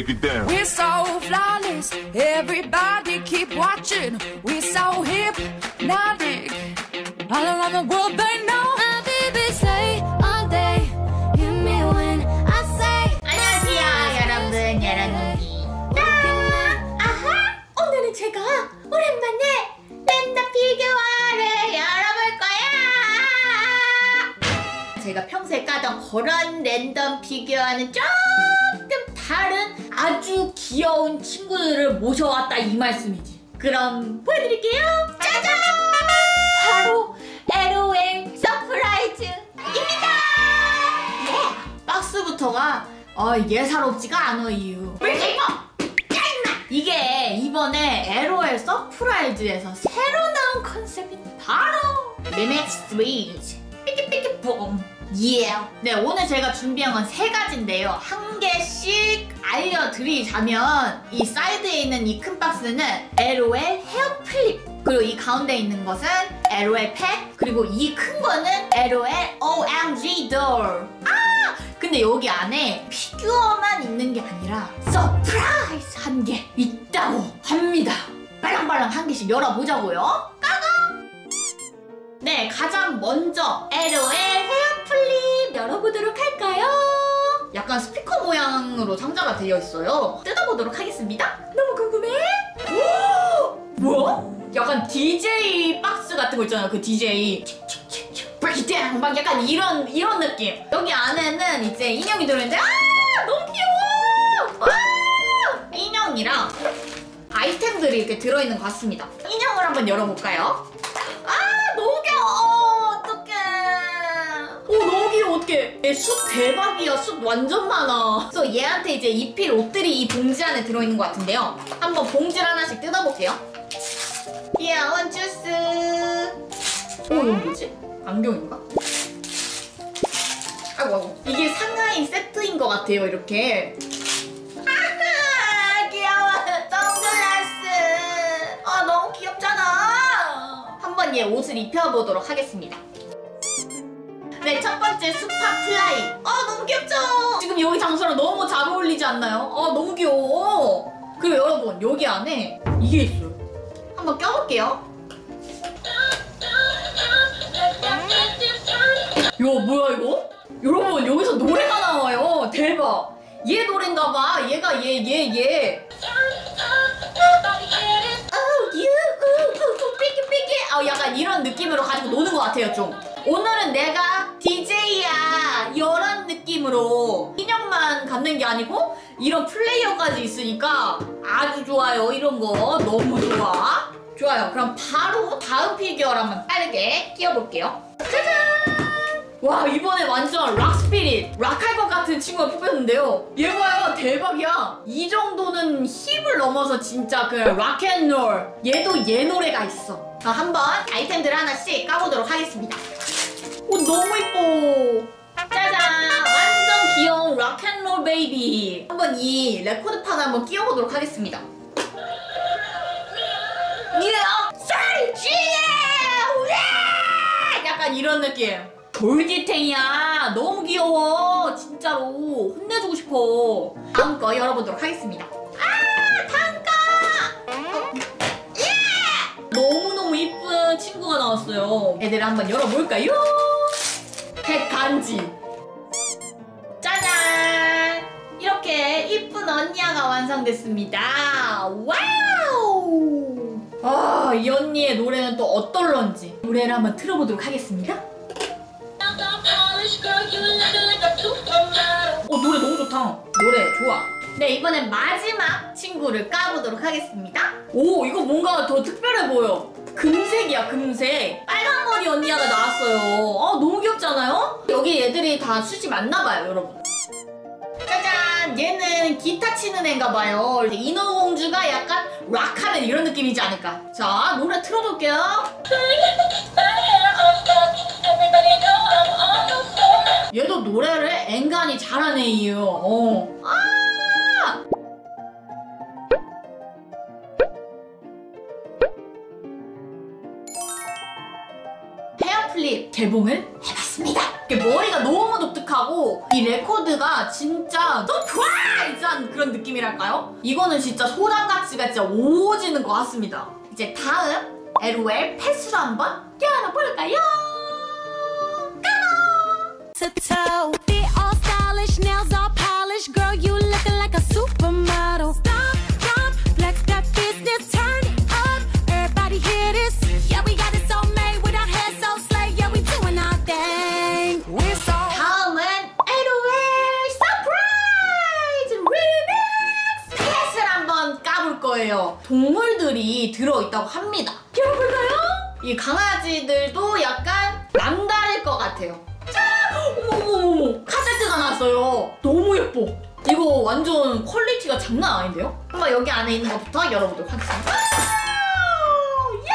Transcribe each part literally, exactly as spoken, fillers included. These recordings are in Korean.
break it down. We're so flawless, everybody keep watching. We're so hypnotic, all around the world they know. My baby say all day, hear me when I say. 안녕하세요 여러분 여러분이. 나 아하 오늘은 제가 오랜만에 랜덤 피규어를 열어볼 거야. 제가 평소에 까던 그런 랜덤 피규어는 좀 다른 아주 귀여운 친구들을 모셔왔다 이 말씀이지. 그럼 보여드릴게요. 짜잔! 바로 LOL 서프라이즈입니다. 네. 박스부터가 아, 예사롭지가 않아 이유. 왜 이렇게 이뻐? 짜증나! 이게 이번에 LOL 서프라이즈에서 새로 나온 컨셉이 바로 리믹스 시리즈. 삐끼삐끼 붐. 예. Yeah. 네, 오늘 제가 준비한 건 세 가지인데요. 한 개씩 알려드리자면 이 사이드에 있는 이 큰 박스는 LOL 헤어플립, 그리고 이 가운데 있는 것은 LOL 팩, 그리고 이 큰 거는 LOL 오엠지 돌. 아! 근데 여기 안에 피규어만 있는 게 아니라 서프라이즈 한 개 있다고 합니다. 빨랑빨랑 한 개씩 열어보자고요. 네, 가장 먼저 LOL 헤어플립 열어보도록 할까요? 약간 스피커 모양으로 상자가 되어 있어요. 뜯어보도록 하겠습니다. 너무 궁금해? 오! 뭐야? 약간 디제이 박스 같은 거 있잖아요. 그 디제이 브레이크댄 막 약간 이런 이런 느낌. 여기 안에는 이제 인형이 들어있는데 아! 너무 귀여워! 아! 인형이랑 아이템들이 이렇게 들어있는 것 같습니다. 인형을 한번 열어볼까요? 어떡해. 숱 대박이야. 숱 완전 많아. 그래서 얘한테 이제 입힐 옷들이 이 봉지 안에 들어있는 것 같은데요. 한번 봉지를 하나씩 뜯어볼게요. 귀여운 주스. 오, 이건 뭐지? 안경인가? 아이고 아이고. 이게 상하이 세트인 것 같아요. 이렇게. 아하 귀여워. 선글라스. 아 너무 귀엽잖아. 한번 얘 옷을 입혀보도록 하겠습니다. 네, 첫 번째 수파 플라이. 아 너무 귀엽죠? 지금 여기 장소랑 너무 잘 어울리지 않나요? 아 너무 귀여워. 그리고 여러분 여기 안에 이게 있어요. 한번 껴볼게요. 야 뭐야 이거? 여러분 여기서 노래가 나와요. 대박. 얘 노래인가봐. 얘가 얘 얘 얘. 아우 유후 삐끼삐끼. 아 약간 이런 느낌으로 가지고 노는 것 같아요 좀. 오늘은 내가 디제이야 이런 느낌으로 인형만 갖는 게 아니고 이런 플레이어까지 있으니까 아주 좋아요. 이런 거 너무 좋아. 좋아요. 그럼 바로 다음 피규어를 한번 빠르게 끼워볼게요. 짜잔! 와 이번에 완전 락스피릿 락할것 같은 친구가 뽑혔는데요. 얘 봐요. 대박이야. 이 정도는 힙을 넘어서 진짜 그 락앤롤. 얘도 얘 노래가 있어. 자, 한번 아이템들 하나씩 까보도록 하겠습니다. 오 너무 예뻐. 짜잔. 완전 귀여운 락앤롤 베이비. 한번 이 레코드판을 한번 끼워보도록 하겠습니다. 이래요. 쌀쥐 약간 이런 느낌. 돌기탱이야. 너무 귀여워. 진짜로 혼내주고 싶어. 다음 거 열어보도록 하겠습니다. 아 다음 거. 어. 예! 너무너무 이쁜 친구가 나왔어요. 애들 한번 열어볼까요? 백간지. 짜잔. 이렇게 이쁜 언니야가 완성됐습니다. 와우. 아, 이 언니의 노래는 또 어떨런지 노래를 한번 틀어보도록 하겠습니다. 어 노래 너무 좋다. 노래 좋아. 네 이번엔 마지막 친구를 까보도록 하겠습니다. 오 이거 뭔가 더 특별해 보여. 금색이야 금색. 빨간 머리 언니야가 나왔어요. 아 너무 귀엽잖아요? 여기 얘들이 다 수집 맞나봐요 여러분. 짜잔. 얘는 기타 치는 애인가봐요. 인어공주가 약간 락하는 이런 느낌이지 않을까. 자 노래 틀어둘게요. 얘도 노래를 앵간히 잘하네 이유. 어. 아! 헤어플립 개봉을 해봤습니다. 머리가 너무 독특해. 솔직하고 이 레코드가 진짜 서프라이즈한 그런 느낌이랄까요? 이거는 진짜 소장 가치가 진짜 오지는 것 같습니다. 이제 다음 엘오엘 팩으로 한번 껴안아볼까요? 까나! 동물들이 들어있다고 합니다. 키워볼까요? 이 강아지들도 약간 남다를 것 같아요. 짠! 어머머머머! 카세트가 나왔어요. 너무 예뻐. 이거 완전 퀄리티가 장난 아닌데요? 한번 여기 안에 있는 것부터 열어보도록 하겠습니다. 예!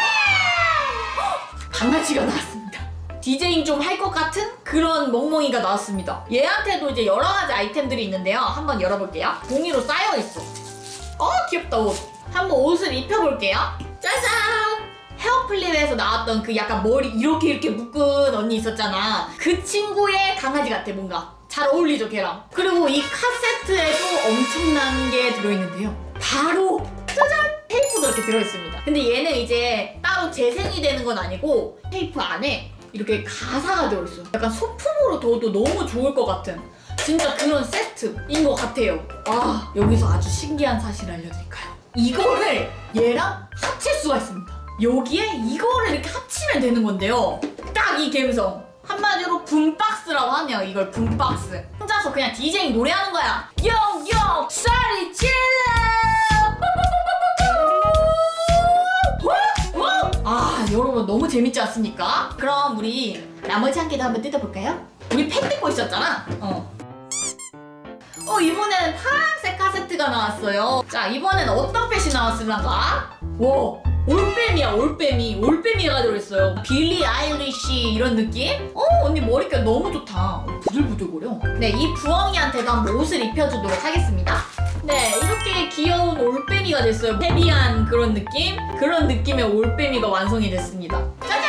강아지가 나왔습니다. 디제잉 좀 할 것 같은 그런 멍멍이가 나왔습니다. 얘한테도 이제 여러 가지 아이템들이 있는데요. 한번 열어볼게요. 종이로 쌓여있어. 어, 귀엽다 옷. 한번 옷을 입혀볼게요. 짜잔! 헤어플립에서 나왔던 그 약간 머리 이렇게 이렇게 묶은 언니 있었잖아. 그 친구의 강아지 같아, 뭔가. 잘 어울리죠, 걔랑. 그리고 이 카세트에도 엄청난 게 들어있는데요. 바로 짜잔! 테이프도 이렇게 들어있습니다. 근데 얘는 이제 따로 재생이 되는 건 아니고 테이프 안에 이렇게 가사가 들어있어요. 약간 소품으로 둬도 너무 좋을 것 같은 진짜 그런 세트인 것 같아요. 아, 여기서 아주 신기한 사실 알려드릴까요? 이거를 얘랑 합칠 수가 있습니다. 여기에 이거를 이렇게 합치면 되는 건데요. 딱 이 감성. 한마디로 붐박스라고 하네요. 이걸 붐박스. 혼자서 그냥 디제이 노래하는 거야. 용용 샤리 찔러. 아, 여러분 너무 재밌지 않습니까? 그럼 우리 나머지 한 개도 한번 뜯어볼까요? 우리 팩 뜯고 있었잖아. 어. 어, 이번에는 파란색 카세트가 나왔어요. 자, 이번엔 어떤 펫이 나왔을란가? 와, 올빼미야, 올빼미. 올빼미가 들어있어요. 빌리아일리쉬 이런 느낌? 어, 언니 머릿결 너무 좋다. 부들부들거려. 네, 이 부엉이한테도 한번 옷을 입혀주도록 하겠습니다. 네, 이렇게 귀여운 올빼미가 됐어요. 헤비한 그런 느낌? 그런 느낌의 올빼미가 완성이 됐습니다. 짜잔!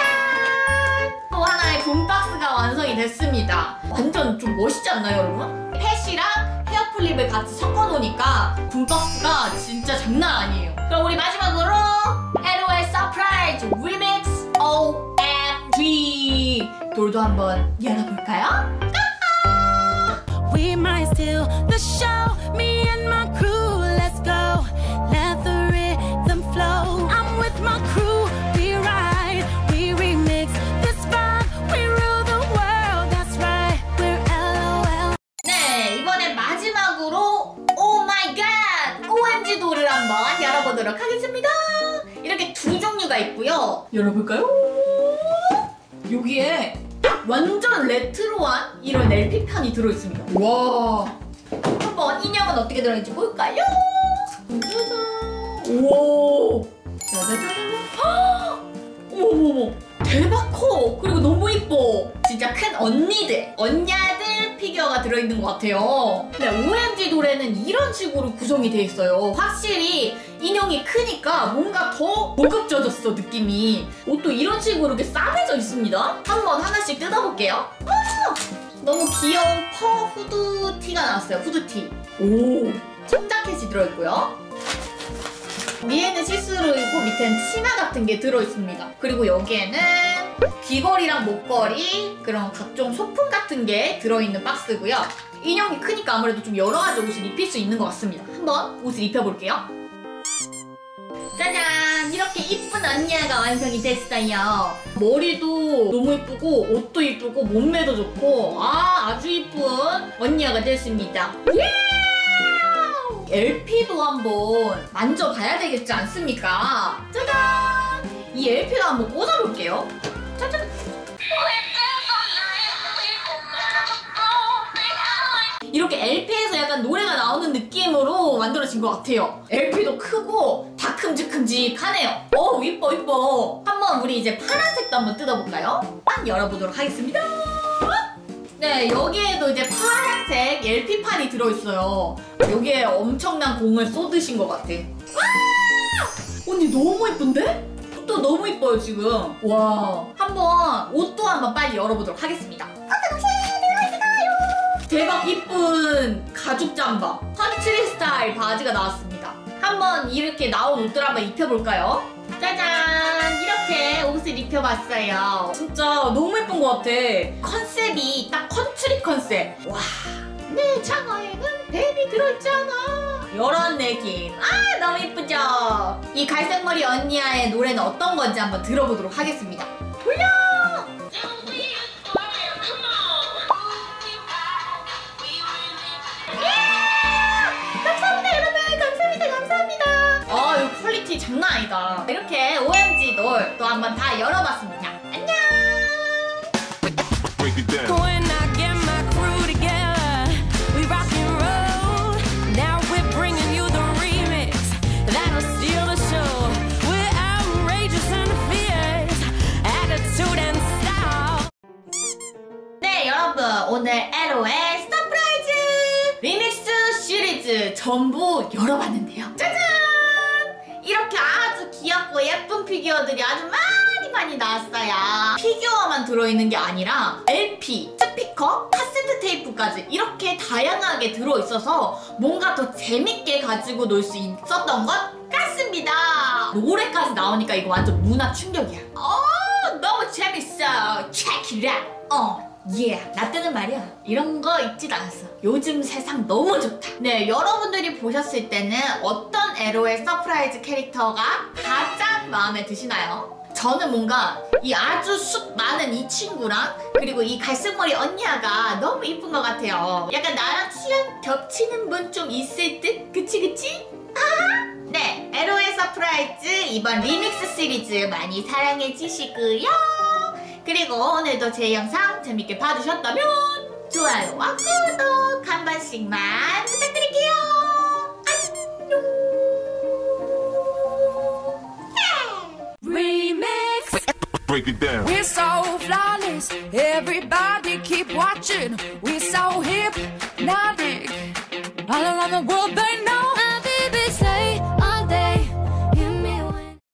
또 하나의 붐박스가 완성이 됐습니다. 완전 좀 멋있지 않나요, 여러분? 펫이랑 헤어플립을 같이 섞어놓으니까 붐박스가 진짜 장난 아니에요. 그럼 우리 마지막으로 엘오엘 서프라이즈 리믹스 오엠지 돌도 한번 열어볼까요? We might steal the show, me and my crew, let's go. Let the rhythm flow. I'm with my crew. 한번 열어보도록 하겠습니다. 이렇게 두 종류가 있고요. 열어볼까요? 여기에 완전 레트로한 이런 엘피판이 들어있습니다. 와, 한번 인형은 어떻게 들어있는지 볼까요? 짜잔. 오, 짜자잔. 어머머머, 대박 커. 그리고 너무 이뻐. 진짜 큰 언니들, 언니들 피규어가 들어있는 것 같아요. 근데 오엠지 돌에는 이런 식으로 구성이 돼 있어요. 확실히 인형이 크니까 뭔가 더 고급져졌어, 느낌이. 옷도 이런 식으로 이렇게 싸매져 있습니다. 한번 하나씩 뜯어볼게요. 아! 너무 귀여운 퍼 후드티가 나왔어요. 후드티. 오, 청자켓이 들어있고요. 위에는 시스루 있고 밑에는 치마 같은 게 들어있습니다. 그리고 여기에는 귀걸이랑 목걸이, 그런 각종 소품 같은 게 들어있는 박스고요. 인형이 크니까 아무래도 좀 여러 가지 옷을 입힐 수 있는 것 같습니다. 한번 옷을 입혀볼게요. 짜잔! 이렇게 이쁜 언니아가 완성이 됐어요. 머리도 너무 예쁘고 옷도 예쁘고 몸매도 좋고 아, 아주 예쁜 언니아가 됐습니다. 예! 엘피도 한번 만져봐야 되겠지 않습니까? 짜잔! 이 엘피도 한번 꽂아볼게요. 짜잔! 이렇게 엘피에서 약간 노래가 나오는 느낌으로 만들어진 것 같아요. 엘피도 크고 다 큼직큼직하네요. 어우, 이뻐 이뻐. 한번 우리 이제 파란색도 한번 뜯어볼까요? 딱 열어보도록 하겠습니다. 네, 여기에도 이제 파란색 엘피판이 들어있어요. 여기에 엄청난 공을 쏟으신 것 같아. 와! 언니 너무 예쁜데? 옷도 너무 예뻐요, 지금. 와, 한번 옷도 한번 빨리 열어보도록 하겠습니다. 어떤 옷이 들어있을까요? 대박 이쁜 가죽 잠바 컨트리 스타일 바지가 나왔습니다. 한번 이렇게 나온 옷들 한번 입혀볼까요? 짜잔! 이렇게 옷을 입혀봤어요. 진짜 너무 예쁜 것 같아. 컨셉이 딱 컨트리 컨셉. 와, 내 장어에는 뱀이 들어있잖아. 요런 느낌. 아, 너무 예쁘죠? 이 갈색머리 언니야의 노래는 어떤 건지 한번 들어보도록 하겠습니다. 돌려! 장난 아니다. 이렇게 오엠지 돌 또 한번 다 열어봤습니다. 안녕! 네, 여러분, 오늘 엘오엘 서프라이즈 리믹스 시리즈 전부 열어봤는데요. 짜잔! 이렇게 아주 귀엽고 예쁜 피규어들이 아주 많이 많이 나왔어요. 피규어만 들어있는 게 아니라 엘피, 스피커, 카세트 테이프까지 이렇게 다양하게 들어있어서 뭔가 더 재밌게 가지고 놀 수 있었던 것 같습니다. 노래까지 나오니까 이거 완전 문화 충격이야. 어, 너무 재밌어요. Check it out. 어. 예, yeah. 나 때는 말이야 이런 거 있지도 않았어. 요즘 세상 너무 좋다. 네, 여러분들이 보셨을 때는 어떤 엘오엘 서프라이즈 캐릭터가 가장 마음에 드시나요? 저는 뭔가 이 아주 숱 많은 이 친구랑 그리고 이 갈색머리 언니야가 너무 이쁜 것 같아요. 약간 나랑 취향 겹치는 분 좀 있을 듯? 그치 그치? 아! 네, 엘오엘 서프라이즈 이번 리믹스 시리즈 많이 사랑해주시고요. 그리고 오늘도 제 영상 재밌게 봐주셨다면 좋아요와 구독 한 번씩만 부탁드릴게요. 안녕. Remix. Break it down. We're so flawless. Everybody keep watching. We're so hypnotic. All around the world they know.